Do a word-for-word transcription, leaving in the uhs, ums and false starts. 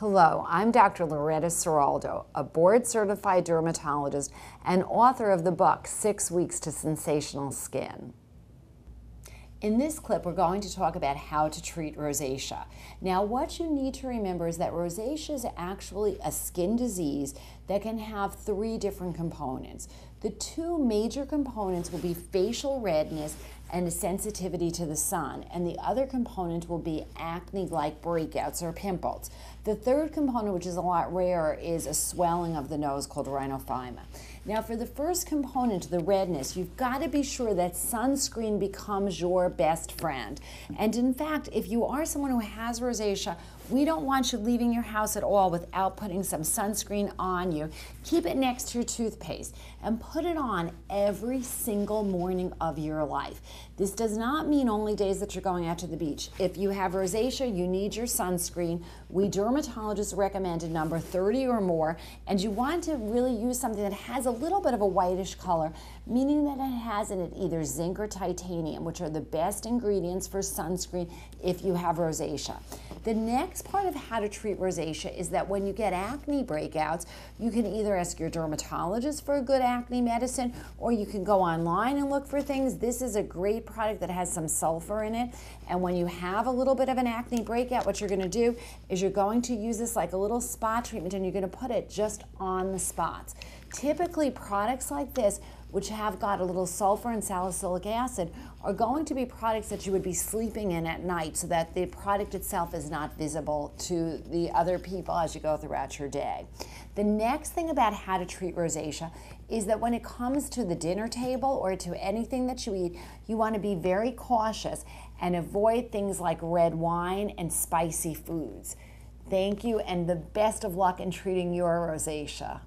Hello, I'm Doctor Loretta Ciraldo, a board-certified dermatologist and author of the book, Six Weeks to Sensational Skin. In this clip, we're going to talk about how to treat rosacea. Now, what you need to remember is that rosacea is actually a skin disease that can have three different components. The two major components will be facial redness and a sensitivity to the sun, and the other component will be acne-like breakouts or pimples. The third component, which is a lot rarer, is a swelling of the nose called rhinophyma. Now, for the first component, the redness, you've got to be sure that sunscreen becomes your best friend. And in fact, if you are someone who has rosacea, we don't want you leaving your house at all without putting some sunscreen on you. Keep it next to your toothpaste and put it on every single morning of your life. This does not mean only days that you're going out to the beach. If you have rosacea, you need your sunscreen. We dermatologists recommend a number thirty or more, and you want to really use something that has a little bit of a whitish color, meaning that it has in it either zinc or titanium, which are the best ingredients for sunscreen if you have rosacea. The next part of how to treat rosacea is that when you get acne breakouts, you can either ask your dermatologist for a good acne medicine, or you can go online and look for things. This is a great product that has some sulfur in it, and when you have a little bit of an acne breakout, what you're going to do is you're going to use this like a little spot treatment, and you're going to put it just on the spots. Typically, products like this, which have got a little sulfur and salicylic acid, are going to be products that you would be sleeping in at night so that the product itself is not visible to the other people as you go throughout your day. The next thing about how to treat rosacea is that when it comes to the dinner table or to anything that you eat, you want to be very cautious and avoid things like red wine and spicy foods. Thank you, and the best of luck in treating your rosacea.